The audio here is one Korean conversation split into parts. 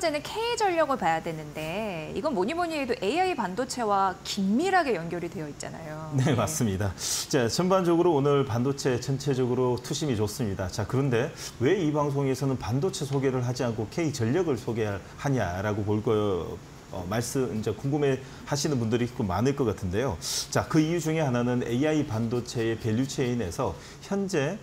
번째는 K전력을 봐야 되는데 이건 뭐니뭐니 해도 AI 반도체와 긴밀하게 연결이 되어 있잖아요. 네, 맞습니다. 자, 전반적으로 오늘 반도체 전체적으로 투심이 좋습니다. 자, 그런데 왜 이 방송에서는 반도체 소개를 하지 않고 K전력을 소개하냐라고 볼 거예요. 말씀 이제 궁금해하시는 분들이 많을 것 같은데요. 자, 그 이유 중에 하나는 AI 반도체의 밸류체인에서 현재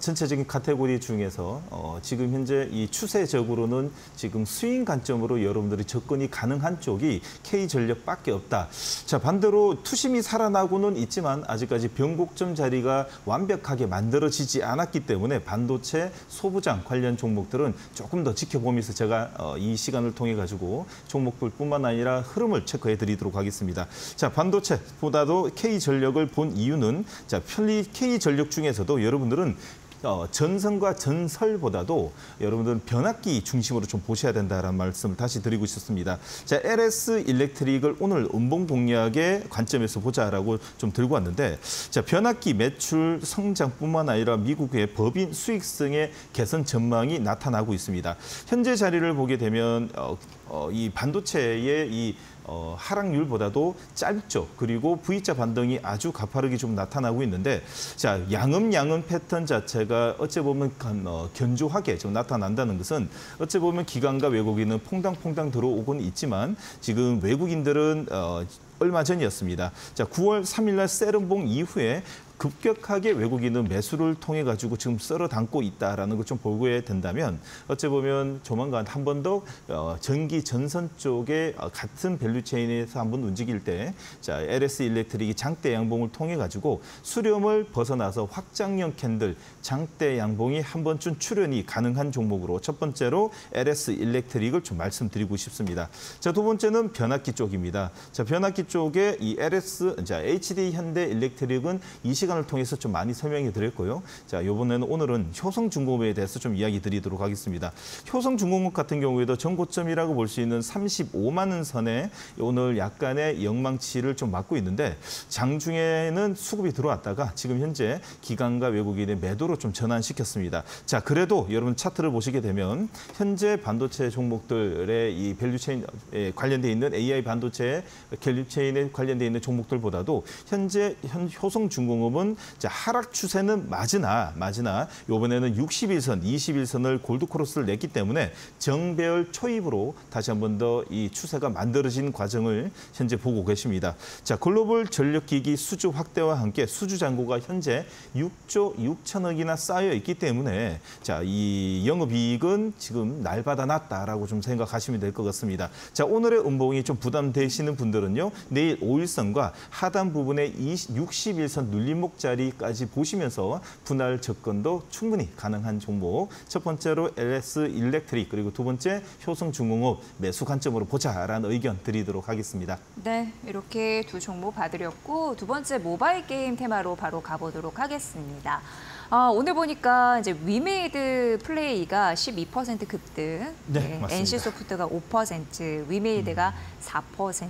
전체적인 카테고리 중에서 지금 현재 이 추세적으로는 지금 수익 관점으로 여러분들이 접근이 가능한 쪽이 K전력밖에 없다. 자, 반대로 투심이 살아나고는 있지만 아직까지 변곡점 자리가 완벽하게 만들어지지 않았기 때문에 반도체 소부장 관련 종목들은 조금 더 지켜보면서 제가 이 시간을 통해 가지고 종목들 뿐만 아니라 흐름을 체크해 드리도록 하겠습니다. 자, 반도체보다도 K전력을 본 이유는 자, 편리 K전력 중에서도 여러분들은 전선과 전설보다도 여러분들은 변압기 중심으로 좀 보셔야 된다라는 말씀을 다시 드리고 싶습니다. 자, LS 일렉트릭을 오늘 음봉 공략의 관점에서 보자라고 좀 들고 왔는데, 자, 변압기 매출 성장뿐만 아니라 미국의 법인 수익성의 개선 전망이 나타나고 있습니다. 현재 자리를 보게 되면 이 반도체의 이 하락률보다도 짧죠. 그리고 V자 반등이 아주 가파르게 좀 나타나고 있는데, 자, 양음 패턴 자체가 어찌 보면 견조하게 좀 나타난다는 것은 어찌 보면 기관과 외국인은 퐁당퐁당 들어오곤 있지만 지금 외국인들은 얼마 전이었습니다. 자, 9월 3일날 세른봉 이후에 급격하게 외국인은 매수를 통해 가지고 지금 썰어 담고 있다라는 걸 좀 보고해야 된다면 어찌 보면 조만간 한 번 더 전기 전선 쪽에 같은 밸류체인에서 한 번 움직일 때, 자, LS 일렉트릭이 장대 양봉을 통해 가지고 수렴을 벗어나서 확장형 캔들 장대 양봉이 한 번쯤 출현이 가능한 종목으로 첫 번째로 LS 일렉트릭을 좀 말씀드리고 싶습니다. 자, 두 번째는 변압기 쪽입니다. 자, 변압기 쪽에 이 HD 현대 일렉트릭은 이 시간을 통해서 좀 많이 설명해 드렸고요. 자, 이번에는 오늘은 효성중공업에 대해서 좀 이야기 드리도록 하겠습니다. 효성중공업 같은 경우에도 전고점이라고 볼 수 있는 35만 원 선에 오늘 약간의 영망치를 좀 맞고 있는데 장중에는 수급이 들어왔다가 지금 현재 기관과 외국인의 매도로 좀 전환시켰습니다. 자, 그래도 여러분 차트를 보시게 되면 현재 반도체 종목들의 이 밸류체인에 관련돼 있는 AI 반도체 밸류체인에 관련돼 있는 종목들보다도 현재 효성중공업 자, 하락 추세는 마지나 이번에는 60일선, 20일선을 골드크로스를 냈기 때문에 정배열 초입으로 다시 한 번 더 이 추세가 만들어진 과정을 현재 보고 계십니다. 자, 글로벌 전력기기 수주 확대와 함께 수주 잔고가 현재 6조 6천억이나 쌓여 있기 때문에 자, 이 영업이익은 지금 날마다 났다라고 좀 생각하시면 될 것 같습니다. 자, 오늘의 음봉이 좀 부담되시는 분들은요, 내일 5일선과 하단 부분에 60일선 눌림 목 자리까지 보시면서 분할 접근도 충분히 가능한 종목. 첫 번째로 LS 일렉트릭, 그리고 두 번째 효성중공업 매수 관점으로 보자라는 의견 드리도록 하겠습니다. 네, 이렇게 두 종목 봐드렸고 두 번째 모바일 게임 테마로 바로 가보도록 하겠습니다. 아, 오늘 보니까 이제 위메이드 플레이가 12% 급등, 네, NC소프트가 5%, 위메이드가 4%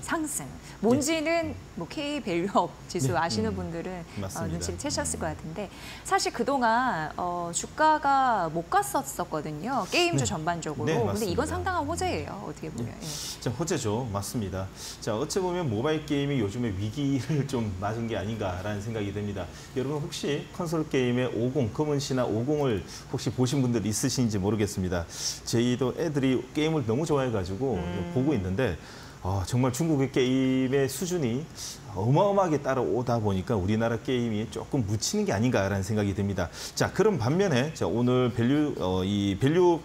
상승. 뭔지는 네. 뭐 K밸류업 지수 네. 아시는 분들은 눈치를 채셨을 것 같은데 사실 그동안 주가가 못 갔었거든요. 게임주 네. 전반적으로. 네, 근데 이건 상당한 호재예요. 어떻게 보면. 네. 자, 호재죠. 맞습니다. 자, 어찌 보면 모바일 게임이 요즘에 위기를 좀 맞은 게 아닌가라는 생각이 듭니다. 여러분 혹시 콘솔 게임 의 50, 검은씨나 50을 혹시 보신 분들 있으신지 모르겠습니다. 저희도 애들이 게임을 너무 좋아해가지고 보고 있는데 정말 중국의 게임의 수준이 어마어마하게 따라오다 보니까 우리나라 게임이 조금 묻히는 게 아닌가라는 생각이 듭니다. 자, 그런 반면에 자, 오늘 밸류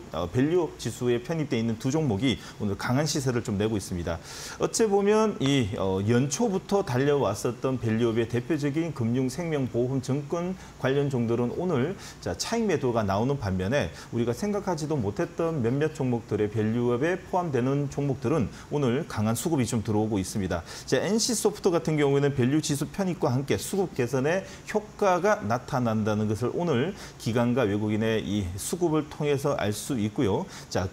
지수에 편입돼 있는 두 종목이 오늘 강한 시세를 좀 내고 있습니다. 어찌 보면 이 연초부터 달려왔었던 밸류업의 대표적인 금융, 생명, 보험, 증권 관련 종들은 오늘 자, 차익 매도가 나오는 반면에 우리가 생각하지도 못했던 몇몇 종목들의 밸류업에 포함되는 종목들은 오늘 강한 수급이 좀 들어오고 있습니다. 자, NC소프트 같은 같은 경우에는 밸류지수 편입과 함께 수급 개선에 효과가 나타난다는 것을 오늘 기관과 외국인의 이 수급을 통해서 알 수 있고요. 자,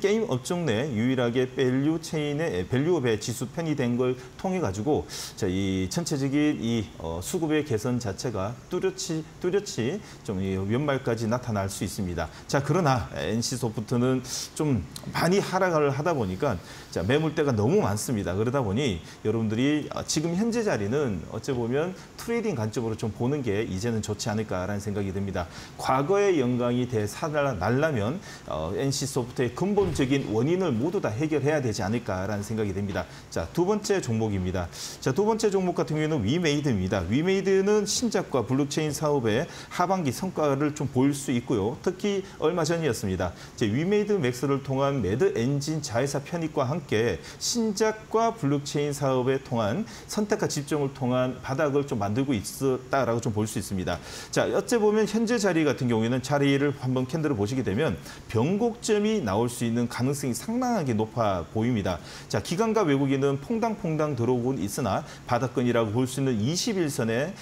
게임 업종 내 유일하게 밸류 체인의 밸류업의 지수 편이 된 걸 통해 가지고 자, 이 전체적인 이 수급의 개선 자체가 뚜렷이 좀 연말까지 나타날 수 있습니다. 자, 그러나 NC소프트는 좀 많이 하락을 하다 보니까 자, 매물대가 너무 많습니다. 그러다 보니 여러분들이 지금 현재 자리는 어찌 보면 트레이딩 관점으로 좀 보는 게 이제는 좋지 않을까라는 생각이 듭니다. 과거의 영광이 되살아나려면 NC소프트의 근본적인 원인을 모두 다 해결해야 되지 않을까라는 생각이 듭니다. 자, 두 번째 종목입니다. 자, 두 번째 종목 같은 경우에는 위메이드입니다. 위메이드는 신작과 블록체인 사업의 하반기 성과를 좀 보일 수 있고요. 특히 얼마 전이었습니다. 위메이드 맥스를 통한 매드 엔진 자회사 편입과 함께 신작과 블록체인 사업에 통한 선택과 집중을 통한 바닥을 좀 만들고 있었다라고 좀 볼 수 있습니다. 자, 어째 보면 현재 자리 같은 경우에는 자리를 한번 캔들을 보시게 되면 변곡점이 나올 수 있는 가능성이 상당하게 높아 보입니다. 자, 기관과 외국인은 퐁당퐁당 들어오곤 있으나 바닥권이라고 볼 수 있는 21선과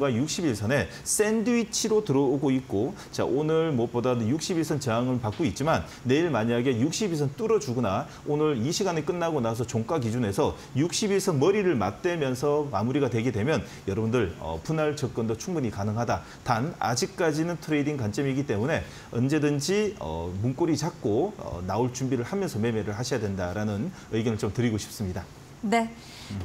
60일선에 샌드위치로 들어오고 있고, 자, 오늘 무엇보다도 60일선 저항을 받고 있지만 내일 만약에 60일선 뚫어주거나 오늘 이 시간에 끝나고 나서 종가 기준에서 60일선 머리를 맞대면서 마무리가 되게 되면 여러분들 분할 접근도 충분히 가능하다. 단 아직까지는 트레이딩 관점이기 때문에 언제든지 문고리 잡고 나올 준비를 하면서 매매를 하셔야 된다라는 의견을 좀 드리고 싶습니다. 네.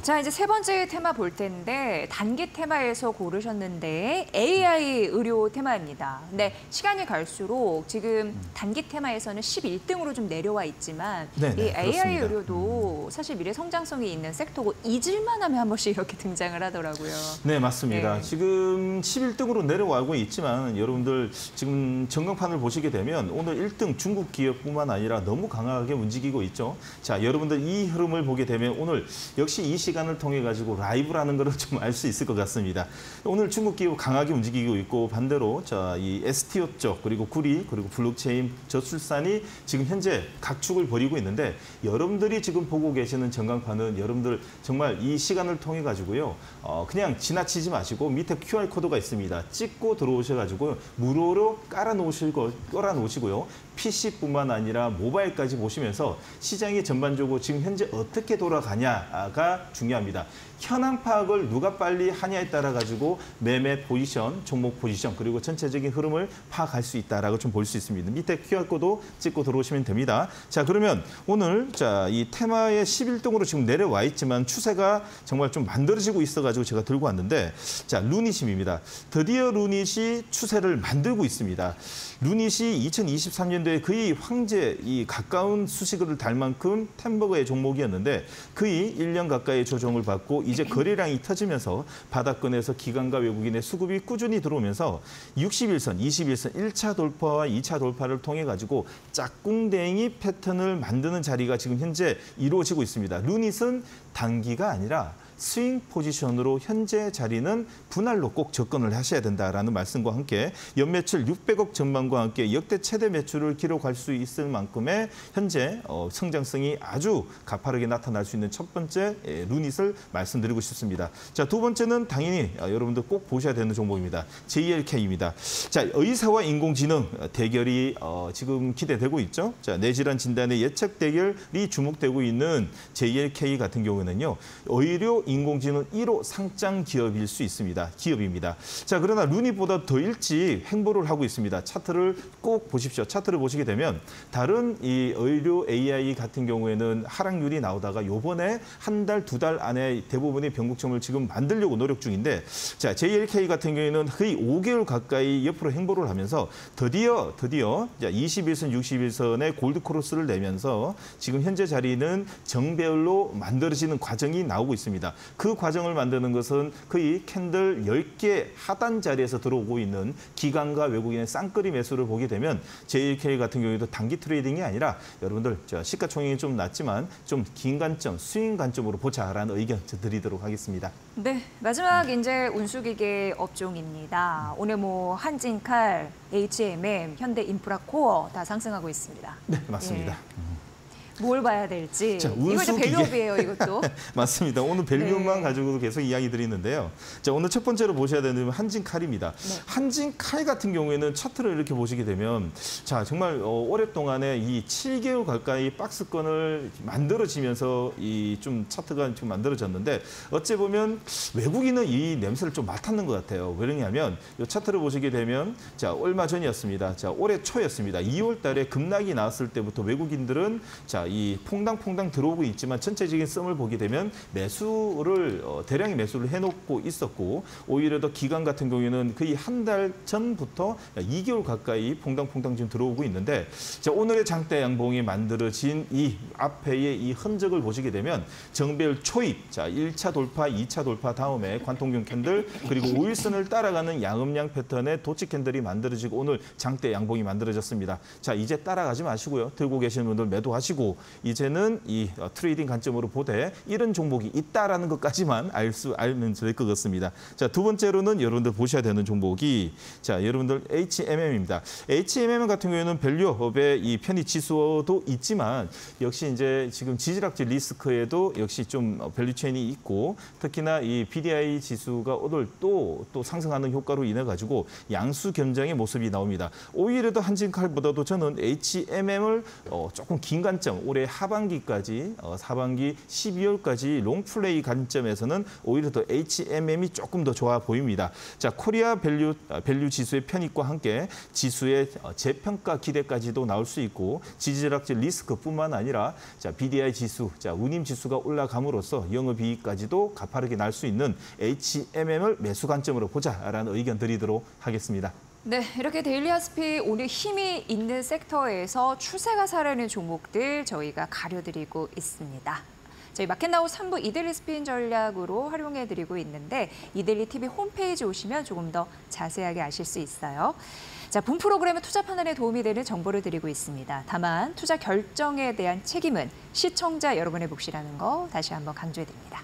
자, 이제 세 번째 테마 볼 텐데 단기 테마에서 고르셨는데 AI 의료 테마입니다. 근데 시간이 갈수록 지금 단기 테마에서는 11등으로 좀 내려와 있지만 네네, 이 AI 그렇습니다. 의료도 사실 미래 성장성이 있는 섹터고 잊을만 하면 한 번씩 이렇게 등장을 하더라고요. 네, 맞습니다. 네. 지금 11등으로 내려와고 있지만 여러분들 지금 전광판을 보시게 되면 오늘 1등 중국 기업뿐만 아니라 너무 강하게 움직이고 있죠. 자, 여러분들 이 흐름을 보게 되면 오늘 역시 이 시간을 통해 가지고 라이브라는 걸 좀 알 수 있을 것 같습니다. 오늘 중국 기업 강하게 움직이고 있고 반대로 자, 이 STO 쪽 그리고 구리 그리고 블록체인 저출산이 지금 현재 각축을 벌이고 있는데 여러분들이 지금 보고 계시는 전광판은 여러분들 정말 이 시간을 통해 가지고요 그냥 지나치지 마시고 밑에 QR 코드가 있습니다. 찍고 들어오셔 가지고 무료로 깔아놓으시고요. PC뿐만 아니라 모바일까지 보시면서 시장이 전반적으로 지금 현재 어떻게 돌아가냐가 중요합니다. 현황 파악을 누가 빨리 하냐에 따라 가지고 매매 포지션, 종목 포지션 그리고 전체적인 흐름을 파악할 수 있다라고 좀 볼 수 있습니다. 밑에 QR코드 찍고 들어오시면 됩니다. 자, 그러면 오늘 자, 이 테마의 11등으로 지금 내려와 있지만 추세가 정말 좀 만들어지고 있어 가지고 제가 들고 왔는데 자, 루닛입니다. 드디어 루닛이 추세를 만들고 있습니다. 루닛이 2023년도에 거의 황제 이 가까운 수식어를 달 만큼 템버거의 종목이었는데 거의 1년 가까이 조정을 받고 이제 거래량이 터지면서 바닥권에서 기관과 외국인의 수급이 꾸준히 들어오면서 60일선, 20일선 1차 돌파와 2차 돌파를 통해 가지고 짝꿍댕이 패턴을 만드는 자리가 지금 현재 이루어지고 있습니다. 루닛은 단기가 아니라 스윙 포지션으로 현재 자리는 분할로 꼭 접근을 하셔야 된다라는 말씀과 함께 연매출 600억 전망과 함께 역대 최대 매출을 기록할 수 있을 만큼의 현재 성장성이 아주 가파르게 나타날 수 있는 첫 번째 루닛을 말씀드리고 싶습니다. 자, 두 번째는 당연히 여러분들 꼭 보셔야 되는 종목입니다. JLK입니다. 자, 의사와 인공지능 대결이 지금 기대되고 있죠. 자, 뇌질환 진단의 예측 대결이 주목되고 있는 JLK 같은 경우는요. 의료 인공지능 1호 상장 기업일 수 있습니다. 기업입니다. 자, 그러나 루닛보다 더 일찍 행보를 하고 있습니다. 차트를 꼭 보십시오. 차트를 보시게 되면 다른 이 의료 AI 같은 경우에는 하락률이 나오다가 요번에 한 달, 두 달 안에 대부분의 변곡점을 지금 만들려고 노력 중인데 자, JLK 같은 경우에는 거의 5개월 가까이 옆으로 행보를 하면서 드디어 21선, 61선의 골드 크로스를 내면서 지금 현재 자리는 정배열로 만들어지는 과정이 나오고 있습니다. 그 과정을 만드는 것은 거의 캔들 10개 하단 자리에서 들어오고 있는 기관과 외국인의 쌍끌이 매수를 보게 되면 JLK 같은 경우에도 단기 트레이딩이 아니라 여러분들 시가총액이 좀 낮지만 좀 긴 관점, 스윙 관점으로 보자라는 의견 드리도록 하겠습니다. 네, 마지막 이제 운수기계 업종입니다. 오늘 뭐 한진칼, HMM, 현대 인프라 코어 다 상승하고 있습니다. 네, 맞습니다. 예. 뭘 봐야 될지. 자, 이것도 밸류업이에요, 이것도. 맞습니다. 오늘 밸류업만 가지고도 계속 이야기 드리는데요. 자, 오늘 첫 번째로 보셔야 되는 한진칼입니다. 네. 한진칼 같은 경우에는 차트를 이렇게 보시게 되면 자, 정말 오랫동안에 이 7개월 가까이 박스권을 만들어지면서 이 좀 차트가 좀 만들어졌는데 어찌 보면 외국인은 이 냄새를 좀 맡았는 것 같아요. 왜냐하면 이 차트를 보시게 되면 자, 얼마 전이었습니다. 자, 올해 초였습니다. 2월 달에 급락이 나왔을 때부터 외국인들은 자, 이 퐁당퐁당 들어오고 있지만 전체적인 썸을 보게 되면 매수를 대량의 매수를 해놓고 있었고 오히려 더 기간 같은 경우에는 거의 한 달 전부터 2개월 가까이 퐁당퐁당 지금 들어오고 있는데 자, 오늘의 장대 양봉이 만들어진 이 앞에의 이 흔적을 보시게 되면 정배열 초입, 자, 1차 돌파, 2차 돌파 다음에 관통경 캔들 그리고 5일선을 따라가는 양음양 패턴의 도치 캔들이 만들어지고 오늘 장대 양봉이 만들어졌습니다. 자, 이제 따라가지 마시고요. 들고 계시는 분들 매도하시고 이제는 이 트레이딩 관점으로 보되 이런 종목이 있다라는 것까지만 알면 될 것 같습니다. 자, 두 번째로는 여러분들 보셔야 되는 종목이 자, 여러분들 HMM입니다. HMM 같은 경우에는 밸류업의 이 편입 지수도 있지만 역시 이제 지금 지지락질 리스크에도 역시 좀 밸류체인이 있고 특히나 이 BDI 지수가 오늘 또 상승하는 효과로 인해 가지고 양수 견장의 모습이 나옵니다. 오히려 더 한진칼보다도 저는 HMM을 조금 긴 관점, 올해 하반기까지, 하반기 12월까지 롱플레이 관점에서는 오히려 더 HMM이 조금 더 좋아 보입니다. 자, 코리아 밸류 지수의 편입과 함께 지수의 재평가 기대까지도 나올 수 있고 지지락질 리스크뿐만 아니라 자, BDI 지수, 자, 운임 지수가 올라감으로써 영업이익까지도 가파르게 날 수 있는 HMM을 매수 관점으로 보자라는 의견 드리도록 하겠습니다. 네, 이렇게 데일리 핫스픽 오늘 힘이 있는 섹터에서 추세가 살아있는 종목들 저희가 가려드리고 있습니다. 저희 마켓나우 3부 이데일리 스피인 전략으로 활용해드리고 있는데 이데일리TV 홈페이지 오시면 조금 더 자세하게 아실 수 있어요. 자, 본 프로그램의 투자 판단에 도움이 되는 정보를 드리고 있습니다. 다만 투자 결정에 대한 책임은 시청자 여러분의 몫이라는 거 다시 한번 강조해드립니다.